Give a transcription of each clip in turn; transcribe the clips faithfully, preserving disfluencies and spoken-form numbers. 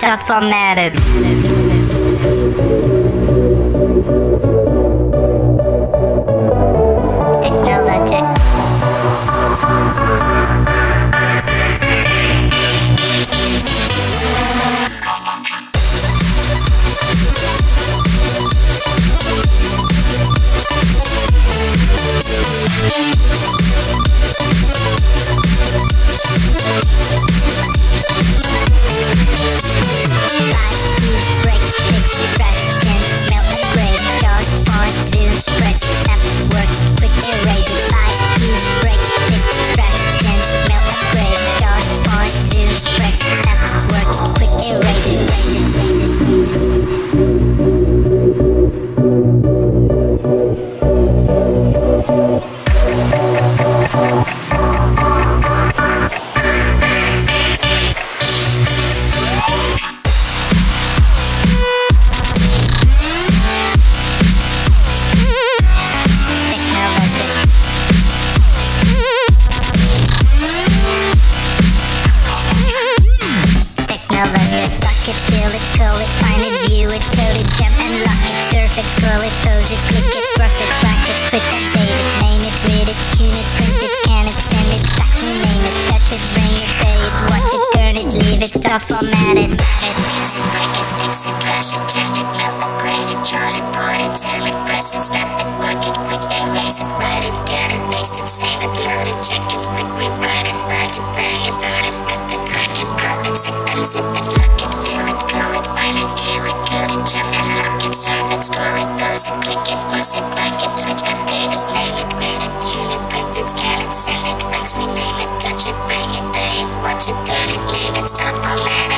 start formatted. Technologic. Formatted. Use it, break it, fix it, crash it, change it, melt, upgrade it, charge it, burn it, tear it, press it, snap it, work it, quick erase it, write it, cut it, paste it, save it, load it, check it, quick rewrite it, like it, play it, burn it, rip it, crack it, drop it, zip it, slip it, lock it, feel it, grow it, find it, view it, code it, jump and lock it, surf it, scroll it, pose it, click it, force it, crack it, twitch, update it, name it, read it, tune it, print it, scan it, send it, fax me, name it, touch it, bring it, pay it, watch it, turn it, leave it, stop formatted.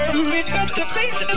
We got the faces.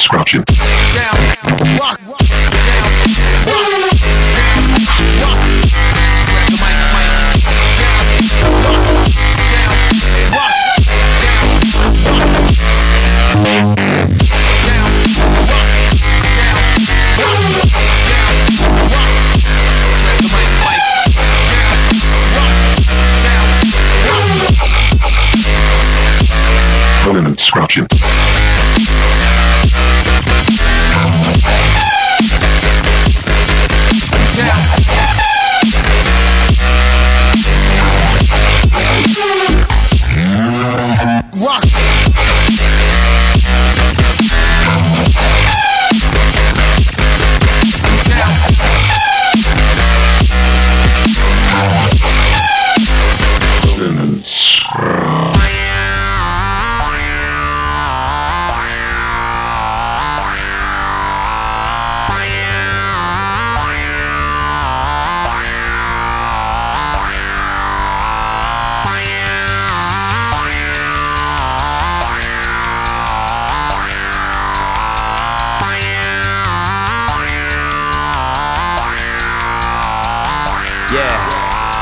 Scratching. Yeah.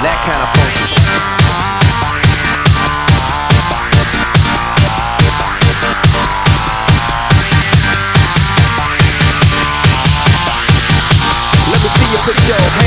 that kind of funky shit. Put your hands